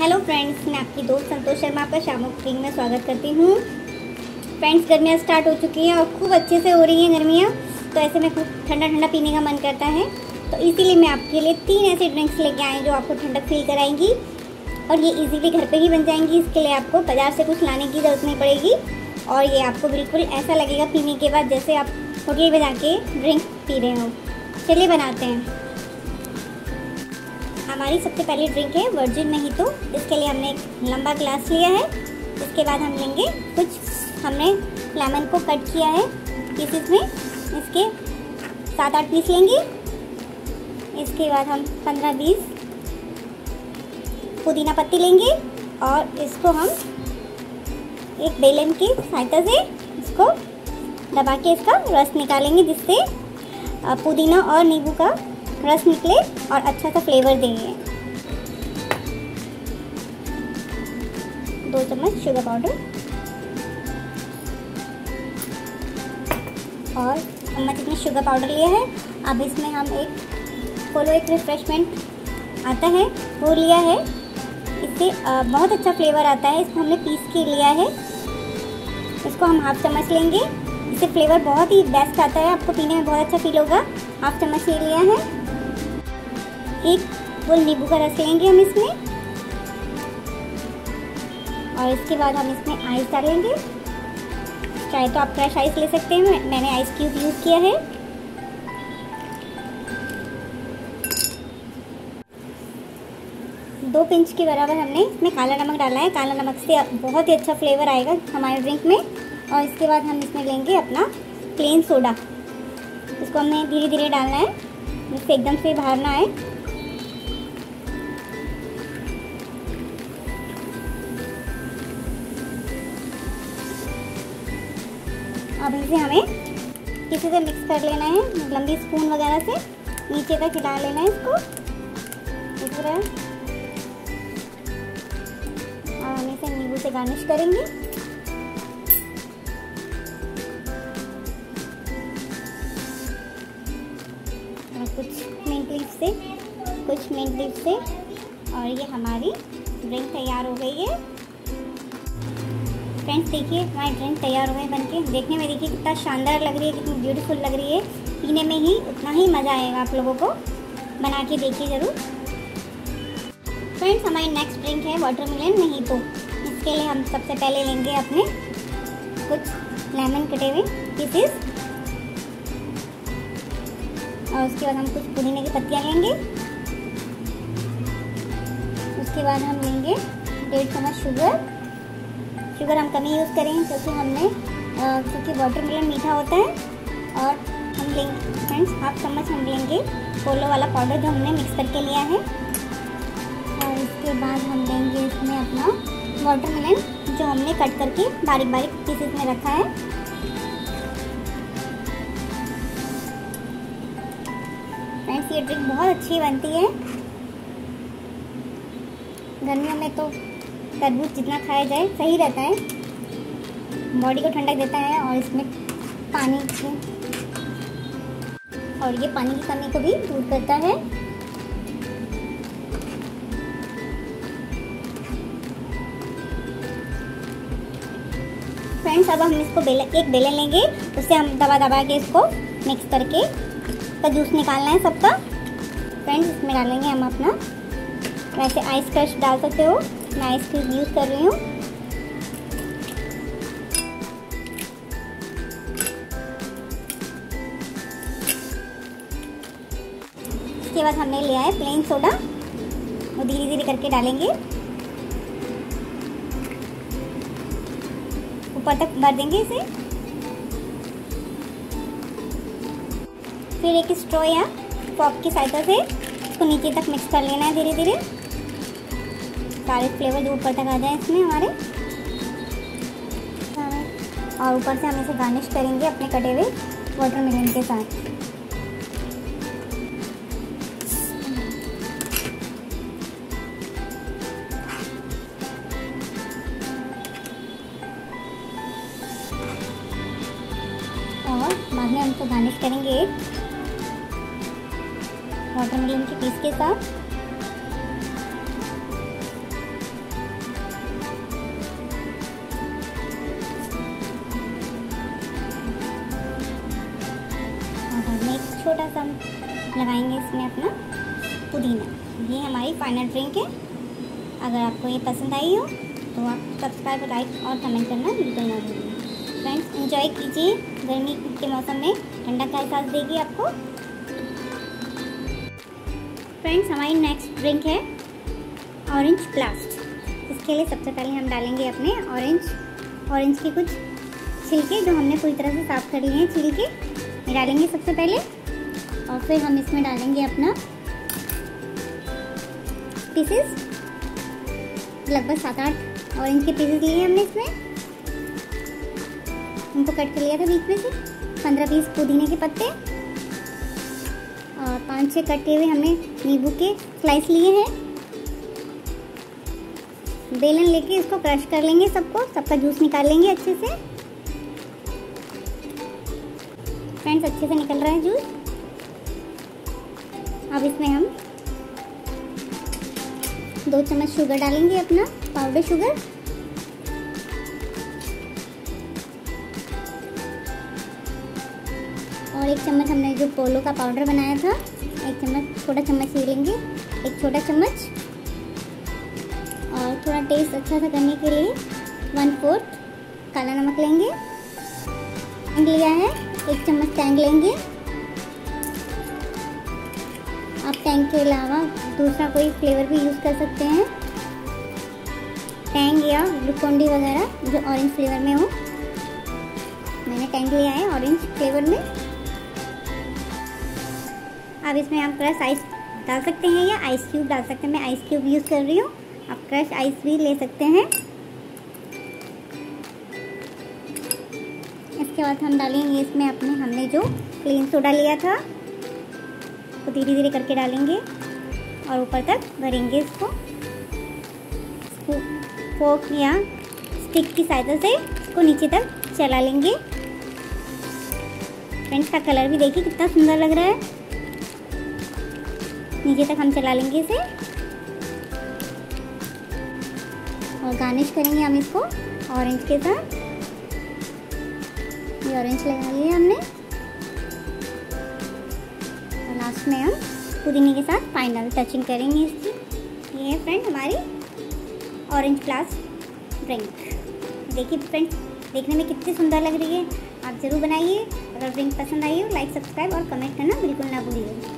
Hello friends, मैं आपकी दोस्त संतोष शर्मा आपका श्यामो कुकिंग में स्वागत करती हूँ। फ्रेंड्स, गर्मियाँ स्टार्ट हो चुकी हैं और खूब अच्छे से हो रही हैं गर्मियाँ, तो ऐसे में खूब ठंडा ठंडा पीने का मन करता है। तो इसीलिए मैं आपके लिए तीन ऐसे ड्रिंक्स लेके आए जो आपको ठंडक फील कराएंगी और ये इजीली घर पे ही बन जाएंगी। इसके लिए आपको बाज़ार से कुछ लाने की ज़रूरत नहीं पड़ेगी और ये आपको बिल्कुल ऐसा लगेगा पीने के बाद जैसे आप होटल में जाके ड्रिंक पी रहे हो। चलिए बनाते हैं। हमारी सबसे पहली ड्रिंक है वर्जिन मोहितो। इसके लिए हमने एक लंबा ग्लास लिया है। इसके बाद हम लेंगे कुछ, हमने लेमन को कट किया है पीसेस में, इसके 7-8 पीस लेंगे। इसके बाद हम 15-20 पुदीना पत्ती लेंगे और इसको हम एक बेलन की सहायता से इसको दबा के इसका रस निकालेंगे, जिससे पुदीना और नींबू का रस निकले और अच्छा सा फ्लेवर देंगे। 2 चम्मच शुगर पाउडर और चम्मच इतने शुगर पाउडर लिया है। अब इसमें हम एक पोलो एक रिफ्रेशमेंट आता है वो लिया है, इससे बहुत अच्छा फ्लेवर आता है। इसको हमने पीस के लिया है, इसको हम 1/2 चम्मच लेंगे। इससे फ्लेवर बहुत ही बेस्ट आता है, आपको पीने में बहुत अच्छा फील होगा। 1/2 चम्मच ले लिया है। 1 बूंद नींबू का रस लेंगे हम इसमें और इसके बाद हम इसमें आइस डालेंगे। चाहे तो आप फ्रेश आइस ले सकते हैं, मैंने आइस क्यूब यूज़ किया है। दो पिंच के बराबर हमने इसमें काला नमक डाला है। काला नमक से बहुत ही अच्छा फ्लेवर आएगा हमारे ड्रिंक में। और इसके बाद हम इसमें लेंगे अपना प्लेन सोडा। इसको हमने धीरे धीरे डालना है, इससे एकदम से बाहर ना आए। अब इसे हमें किसी से मिक्स कर लेना है, लंबी स्पून वगैरह से नीचे तक हिला लेना है इसको। और हम इसे नींबू से गार्निश करेंगे। और कुछ मिंट लीफ से और ये हमारी ड्रिंक तैयार हो गई है। फ्रेंड्स, देखिए हमारी ड्रिंक तैयार हुए बनके। देखने में देखिए कितना शानदार लग रही है, कितनी ब्यूटीफुल लग रही है। पीने में ही उतना ही मज़ा आएगा। आप लोगों को बना के देखिए ज़रूर। फ्रेंड्स, हमारी नेक्स्ट ड्रिंक है वाटरमेलन मोहितो। इसके लिए हम सबसे पहले लेंगे अपने कुछ लेमन कटे हुए पीसेस और उसके बाद हम कुछ पुदीने की पत्तियाँ लेंगे। उसके बाद हम लेंगे 1.5 चम्मच शुगर। शुगर हम कम ही यूज़ करेंगे क्योंकि वाटरमेलन मीठा होता है। और हम लेंगे फ्रेंड्स 1/2 चम्मच हम लेंगे पोलो वाला पाउडर जो हमने मिक्स करके लिया है। और इसके बाद हम लेंगे इसमें अपना वाटरमेलन जो हमने कट करके बारीक बारीक पीसेस में रखा है। फ्रेंड्स, ये ड्रिंक बहुत अच्छी बनती है। गर्मियों में तो तरबूज जितना खाया जाए सही रहता है, बॉडी को ठंडक देता है और इसमें पानी की और ये पानी की कमी को भी दूर करता है। फ्रेंड्स, अब हम इसको एक बेलन लेंगे, उससे हम दबा दबा के इसको मिक्स करके इसका जूस निकालना है सबका। फ्रेंड्स, इसमें डालेंगे हम अपना, वैसे आइस क्रश डाल सकते हो, मैं आइस क्यूब यूज़ कर रही हूँ। इसके बाद हमने लिया है प्लेन सोडा, वो धीरे धीरे करके डालेंगे, ऊपर तक भर देंगे इसे। फिर एक स्ट्रॉ या फॉर्क की सहायता से इसको नीचे तक मिक्स कर लेना है धीरे धीरे, सारे फ्लेवर जो ऊपर तक आ जाए इसमें हमारे। और ऊपर से हम इसे गार्निश करेंगे अपने कटे हुए वाटरमेलन के साथ। और बाद में हम इसको गार्निश करेंगे वाटरमेलन के पीस के साथ। लगाएंगे इसमें अपना पुदीना। ये हमारी फाइनल ड्रिंक है। अगर आपको ये पसंद आई हो तो आप सब्सक्राइब, लाइक और कमेंट करना बिल्कुल ना भूलिए। फ्रेंड्स एंजॉय कीजिए, गर्मी के मौसम में ठंडक का एहसास देगी आपको। फ्रेंड्स हमारी नेक्स्ट ड्रिंक है ऑरेंज ब्लास्ट। इसके लिए सबसे पहले हम डालेंगे अपने ऑरेंज के कुछ छिलके जो हमने पूरी तरह से साफ़ कर लिए हैं। छिलके डालेंगे सबसे पहले और फिर हम इसमें डालेंगे अपना पीसेस। लगभग 7-8 ऑरेंज के पीसेस लिए हमने इसमें, उनको कट कर लिया था बीच में से। 15-20 पुदीने के पत्ते और 5-6 कटे हुए हमने नींबू के स्लाइस लिए हैं। बेलन लेके इसको क्रश कर लेंगे, सबका जूस निकाल लेंगे अच्छे से। फ्रेंड्स अच्छे से निकल रहा है जूस। अब इसमें हम 2 चम्मच शुगर डालेंगे, अपना पाउडर शुगर। और 1 चम्मच हमने जो पोलो का पाउडर बनाया था, 1 चम्मच छोटा चम्मच ले लेंगे, 1 छोटा चम्मच। और थोड़ा टेस्ट अच्छा सा करने के लिए 1/4 काला नमक लेंगे। टैंग लिया है, 1 चम्मच टैंग लेंगे। आप टैंग के अलावा दूसरा कोई फ्लेवर भी यूज़ कर सकते हैं, टैंग या ग्लूकोन डी वगैरह जो ऑरेंज फ्लेवर में हो। मैंने टैंग लिया है ऑरेंज फ्लेवर में। अब इसमें आप क्रश आइस डाल सकते हैं या आइस क्यूब डाल सकते हैं। मैं आइस क्यूब यूज़ कर रही हूँ, आप क्रश आइस भी ले सकते हैं। इसके बाद हम डालेंगे इसमें अपने, हमने जो प्लेन सोडा लिया था तो धीरे धीरे करके डालेंगे और ऊपर तक भरेंगे इसको। फोक या स्टिक की सहायता से इसको नीचे तक चला लेंगे। फ्रेंड्स का कलर भी देखिए कितना सुंदर लग रहा है। नीचे तक हम चला लेंगे इसे और गार्निश करेंगे हम इसको ऑरेंज के साथ। ये ऑरेंज लगा लिया हमने, लास्ट में हम पुदीने के साथ फाइनल टचिंग करेंगे इसकी। ये है फ्रेंड हमारी ऑरेंज ब्लास्ट ड्रिंक। देखिए फ्रेंड, देखने में कितनी सुंदर लग रही है। आप ज़रूर बनाइए। अगर ड्रिंक पसंद आई हो लाइक, सब्सक्राइब और कमेंट करना बिल्कुल ना भूलिए।